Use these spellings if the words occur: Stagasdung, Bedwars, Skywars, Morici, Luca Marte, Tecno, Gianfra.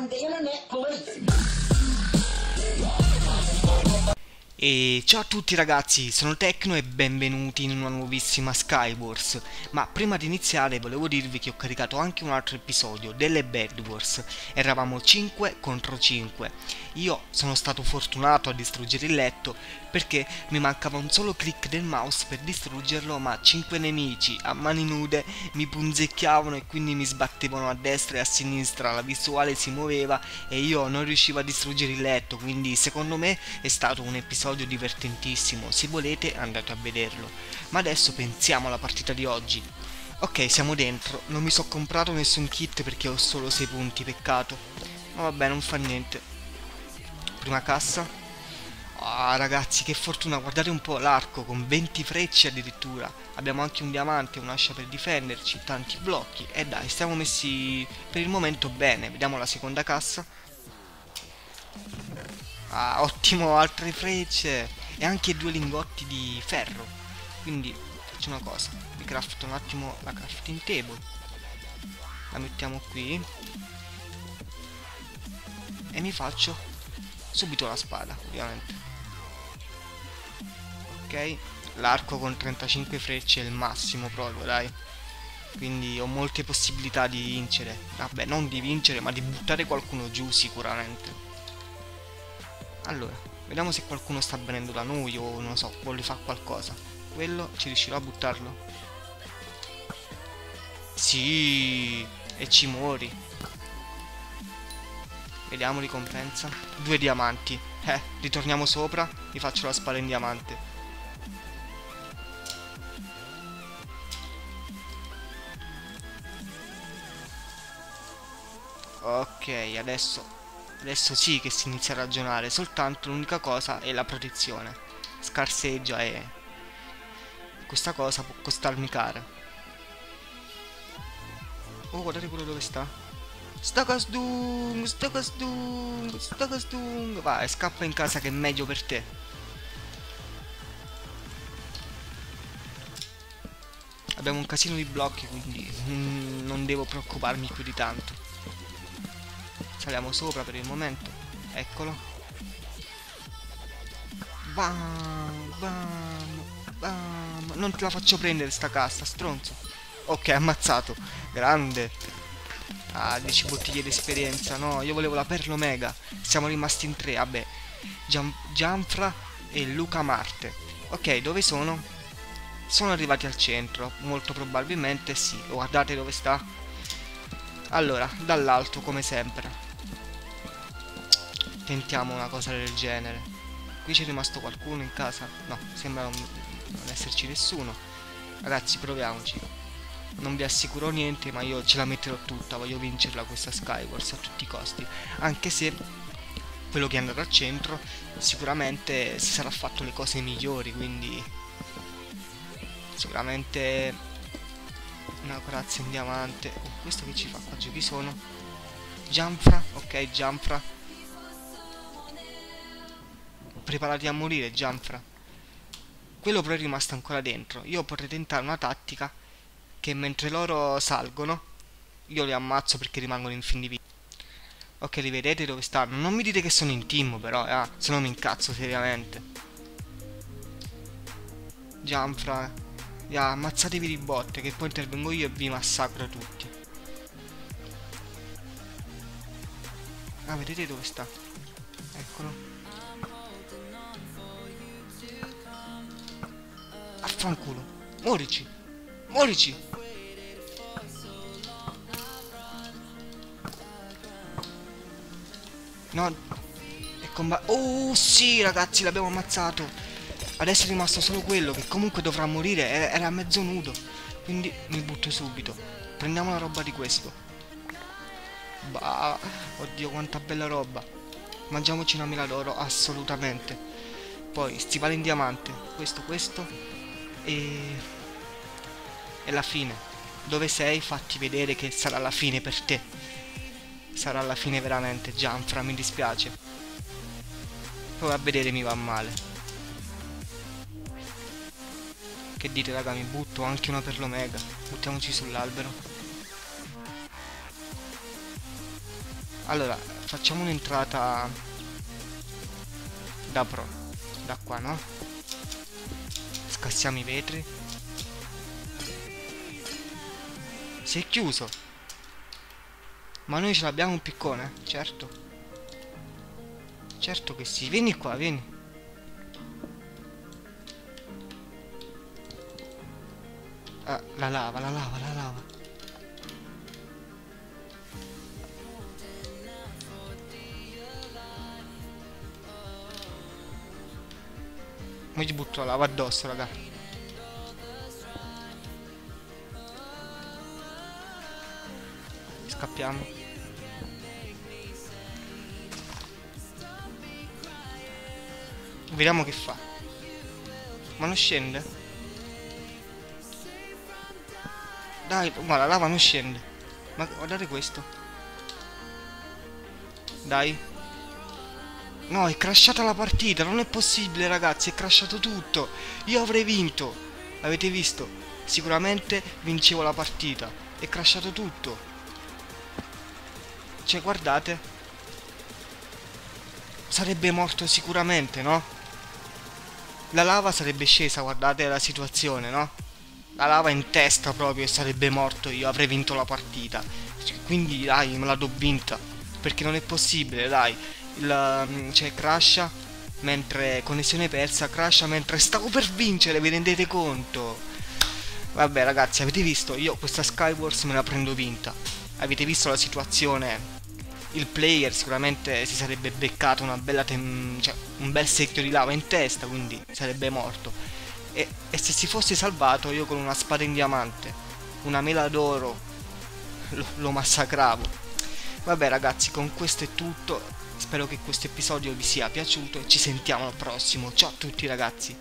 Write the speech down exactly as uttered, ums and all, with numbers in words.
on the internet police. E ciao a tutti ragazzi, sono Tecno e benvenuti in una nuovissima Skywars. Ma prima di iniziare volevo dirvi che ho caricato anche un altro episodio delle Bedwars. Eravamo cinque contro cinque. Io sono stato fortunato a distruggere il letto perché mi mancava un solo click del mouse per distruggerlo, ma cinque nemici a mani nude mi punzecchiavano e quindi mi sbattevano a destra e a sinistra, la visuale si muoveva e io non riuscivo a distruggere il letto, quindi secondo me è stato un episodio divertentissimo. Se volete andate a vederlo, ma adesso pensiamo alla partita di oggi. Ok, siamo dentro, non mi sono comprato nessun kit perché ho solo sei punti, peccato, ma vabbè, non fa niente. Prima cassa. Ah, ragazzi, che fortuna, guardate un po' l'arco con venti frecce addirittura, abbiamo anche un diamante, un'ascia per difenderci, tanti blocchi e dai, stiamo messi per il momento bene. Vediamo la seconda cassa. Ah, ottimo, altre frecce e anche due lingotti di ferro. Quindi faccio una cosa, mi crafto un attimo la crafting table, la mettiamo qui e mi faccio subito la spada, ovviamente. Ok, l'arco con trentacinque frecce è il massimo proprio, dai, quindi ho molte possibilità di vincere. Vabbè, non di vincere, ma di buttare qualcuno giù sicuramente. Allora, vediamo se qualcuno sta venendo da noi o non lo so, vuole fare qualcosa. Quello ci riuscirà a buttarlo? Sì, e ci muori. Vediamo ricompensa. Due diamanti. Eh, ritorniamo sopra, gli faccio la spada in diamante. Ok, adesso... adesso sì che si inizia a ragionare, soltanto l'unica cosa è la protezione. Scarseggia e questa cosa può costarmi cara. Oh, guardate quello dove sta. Stagasdung, Stagasdung, Stagasdung. Vai, scappa in casa che è meglio per te. Abbiamo un casino di blocchi, quindi mm, non devo preoccuparmi più di tanto. Saliamo sopra per il momento. Eccolo. Bam, bam, bam. Non te la faccio prendere sta cassa, stronzo. Ok, ammazzato. Grande. Ah, dieci bottiglie di esperienza. No, io volevo la perla omega. Siamo rimasti in tre. Vabbè. Gian Gianfra e Luca Marte. Ok, dove sono? Sono arrivati al centro. Molto probabilmente sì. Guardate dove sta. Allora, dall'alto come sempre. Tentiamo una cosa del genere. Qui c'è rimasto qualcuno in casa? No, sembra non, non esserci nessuno. Ragazzi, proviamoci. Non vi assicuro niente, ma io ce la metterò tutta. Voglio vincerla questa Skywars a tutti i costi. Anche se quello che è andato al centro sicuramente si sarà fatto le cose migliori, quindi sicuramente una corazza in diamante. Oh, questo che ci fa qua giù? Chi sono? Gianfra? Ok, Gianfra, preparati a morire, Gianfra. Quello però è rimasto ancora dentro. Io potrei tentare una tattica che mentre loro salgono io li ammazzo perché rimangono in fin di vita. Ok, li vedete dove stanno? Non mi dite che sono in team però, eh? Se no mi incazzo seriamente. Gianfra, yeah, ammazzatevi di botte che poi intervengo io e vi massacro tutti. Ah, vedete dove sta? Eccolo. Affanculo, Morici, Morici. No, è comba... Oh sì ragazzi, l'abbiamo ammazzato. Adesso è rimasto solo quello che comunque dovrà morire. Era mezzo nudo, quindi mi butto subito. Prendiamo la roba di questo. Bah, oddio quanta bella roba. Mangiamoci una mela d'oro, assolutamente. Poi stivale in diamante. Questo, questo. E... e la fine. Dove sei? Fatti vedere che sarà la fine per te. Sarà la fine veramente, Gianfra, mi dispiace. Poi a vedere mi va male. Che dite raga, mi butto anche una per l'omega. Buttiamoci sull'albero. Allora, facciamo un'entrata da pro, da qua, no? Scassiamo i vetri. Si è chiuso. Ma noi ce l'abbiamo un piccone, certo. Certo che sì. Vieni qua, vieni. Ah, la lava, la lava, la lava. Ma gli butto la lava addosso, raga. Scappiamo. Vediamo che fa. Ma non scende? Dai, ma la lava non scende. Ma guardate questo. Dai. No, è crashata la partita. Non è possibile, ragazzi. È crashato tutto. Io avrei vinto. Avete visto? Sicuramente vincevo la partita. È crashato tutto. Cioè, guardate. Sarebbe morto sicuramente, no? La lava sarebbe scesa, guardate la situazione, no? La lava in testa proprio e sarebbe morto io, avrei vinto la partita. Quindi dai, me la do vinta. Perché non è possibile, dai. Il, cioè, crasha mentre... connessione persa, crasha mentre stavo per vincere, vi rendete conto? Vabbè ragazzi, avete visto? Io questa Skywars me la prendo vinta. Avete visto la situazione? Il player sicuramente si sarebbe beccato una bella tem cioè un bel secchio di lava in testa, quindi sarebbe morto. E, e se si fosse salvato io con una spada in diamante, una mela d'oro, lo, lo massacravo. Vabbè ragazzi, con questo è tutto. Spero che questo episodio vi sia piaciuto e ci sentiamo al prossimo. Ciao a tutti ragazzi.